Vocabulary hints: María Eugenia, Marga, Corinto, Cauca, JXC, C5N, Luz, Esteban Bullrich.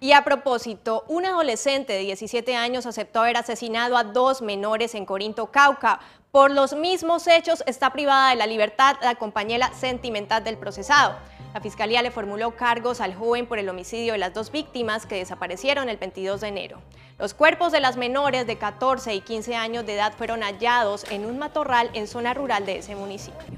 Y a propósito, un adolescente de 17 años aceptó haber asesinado a dos menores en Corinto, Cauca. Por los mismos hechos está privada de la libertad la compañera sentimental del procesado. La fiscalía le formuló cargos al joven por el homicidio de las dos víctimas que desaparecieron el 22 de enero. Los cuerpos de las menores de 14 y 15 años de edad fueron hallados en un matorral en zona rural de ese municipio.